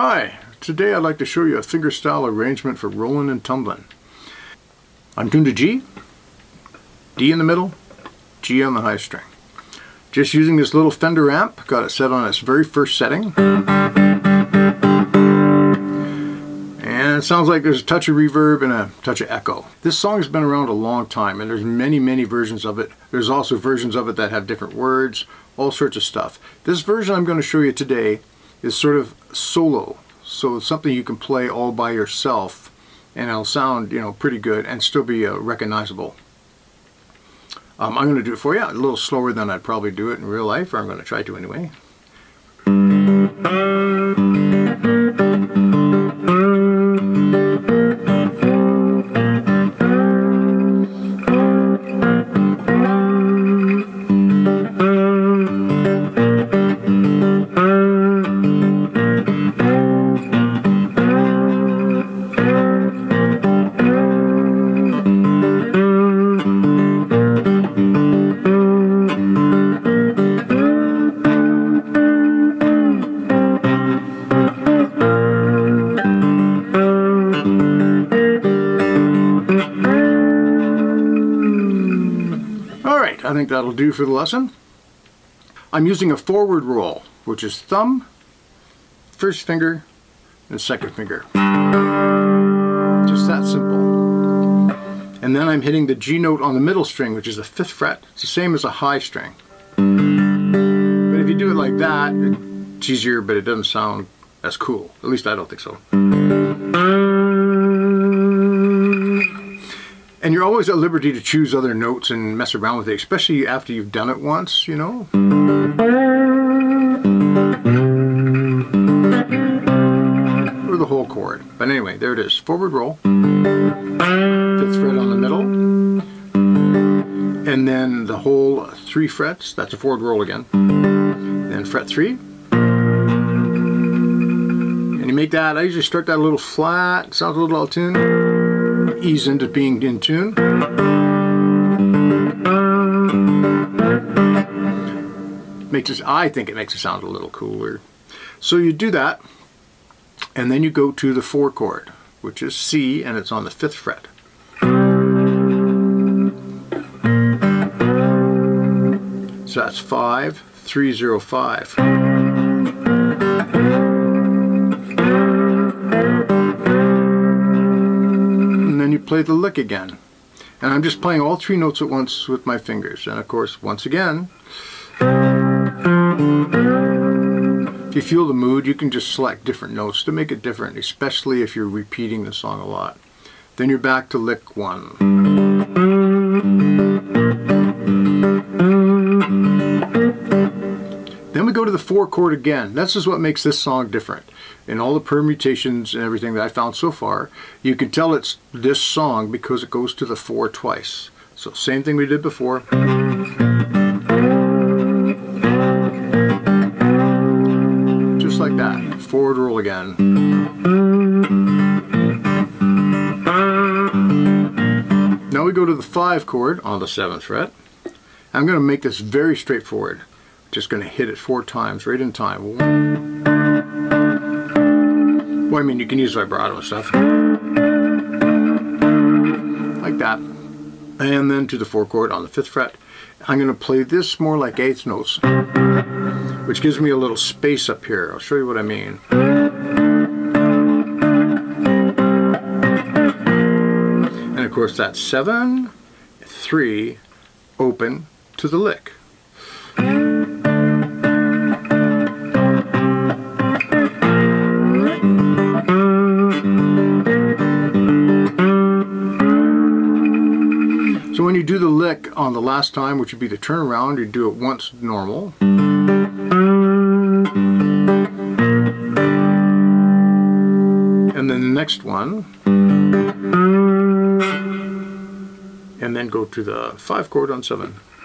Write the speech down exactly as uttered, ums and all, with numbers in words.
Hi, today I'd like to show you a fingerstyle arrangement for Rollin' and Tumblin'. I'm tuned to G, D in the middle, G on the high string. Just using this little Fender amp, got it set on its very first setting. And it sounds like there's a touch of reverb and a touch of echo. This song has been around a long time and there's many, many versions of it. There's also versions of it that have different words, all sorts of stuff. This version I'm going to show you today is sort of solo, so it's something you can play all by yourself and it'll sound, you know, pretty good and still be uh, recognizable. Um, I'm going to do it for you, a little slower than I'd probably do it in real life, or I'm going to try to anyway. Alright, I think that'll do for the lesson. I'm using a forward roll, which is thumb, first finger, and second finger. Just that simple. And then I'm hitting the G note on the middle string, which is the fifth fret. It's the same as a high string. But if you do it like that, it's easier, but it doesn't sound as cool. At least I don't think so. And you're always at liberty to choose other notes and mess around with it, especially after you've done it once, you know. Or the whole chord. But anyway, there it is. Forward roll. Fifth fret on the middle. And then the whole three frets. That's a forward roll again. Then fret three. And you make that, I usually start that a little flat. Sounds a little out of tune. Ease into being in tune. Makes us, I think it makes it sound a little cooler. So you do that, and then you go to the four chord, which is C, and it's on the fifth fret. So that's five, three, zero, five. Play the lick again, and I'm just playing all three notes at once with my fingers, and of course once again if you feel the mood you can just select different notes to make it different, especially if you're repeating the song a lot. Then you're back to lick one, then we go to the four chord again. This is what makes this song different. In all the permutations and everything that I found so far, you can tell it's this song because it goes to the four twice. So same thing we did before. Just like that. Forward roll again. Now we go to the five chord on the seventh fret. I'm going to make this very straightforward. Just going to hit it four times, right in time. One. Well, I mean, you can use vibrato and stuff. Like that. And then to the four chord on the fifth fret. I'm going to play this more like eighth notes, which gives me a little space up here. I'll show you what I mean. And of course that's seven, three, open to the lick. So when you do the lick on the last time, which would be the turnaround, you do it once normal. And then the next one. And then go to the five chord on seven.